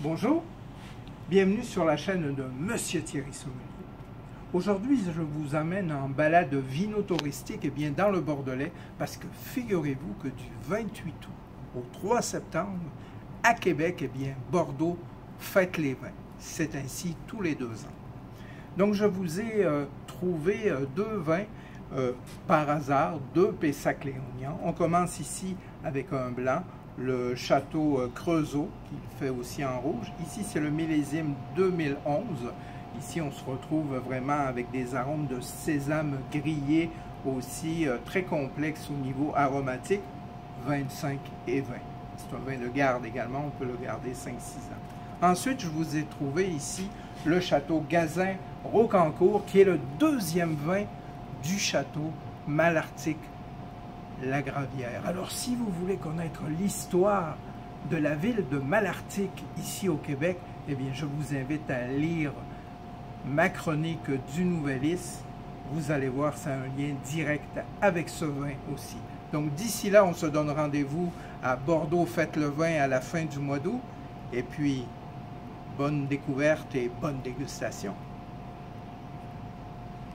Bonjour, bienvenue sur la chaîne de Monsieur Thierry Sommelier. Aujourd'hui, je vous amène en balade vino-touristique et bien dans le Bordelais parce que figurez-vous que du 28 août au 3 septembre, à Québec, et bien Bordeaux fête les vins. C'est ainsi tous les 2 ans. Donc je vous ai trouvé 2 vins par hasard, 2 Pessac-Léognan. On commence ici avec un blanc, le Château Creusot, qui fait aussi en rouge. Ici, c'est le millésime 2011. Ici, on se retrouve vraiment avec des arômes de sésame grillé, aussi très complexe au niveau aromatique, 25 et 20. C'est un vin de garde également, on peut le garder 5-6 ans. Ensuite, je vous ai trouvé ici le Château Gazin Rocancourt, qui est le 2e vin du Château Malartic La Gravière. Alors, si vous voulez connaître l'histoire de la ville de Malartic ici au Québec, eh bien, je vous invite à lire ma chronique du Nouvelis. Vous allez voir, ça a un lien direct avec ce vin aussi. Donc, d'ici là, on se donne rendez-vous à Bordeaux Fête le Vin à la fin du mois d'août. Et puis, bonne découverte et bonne dégustation.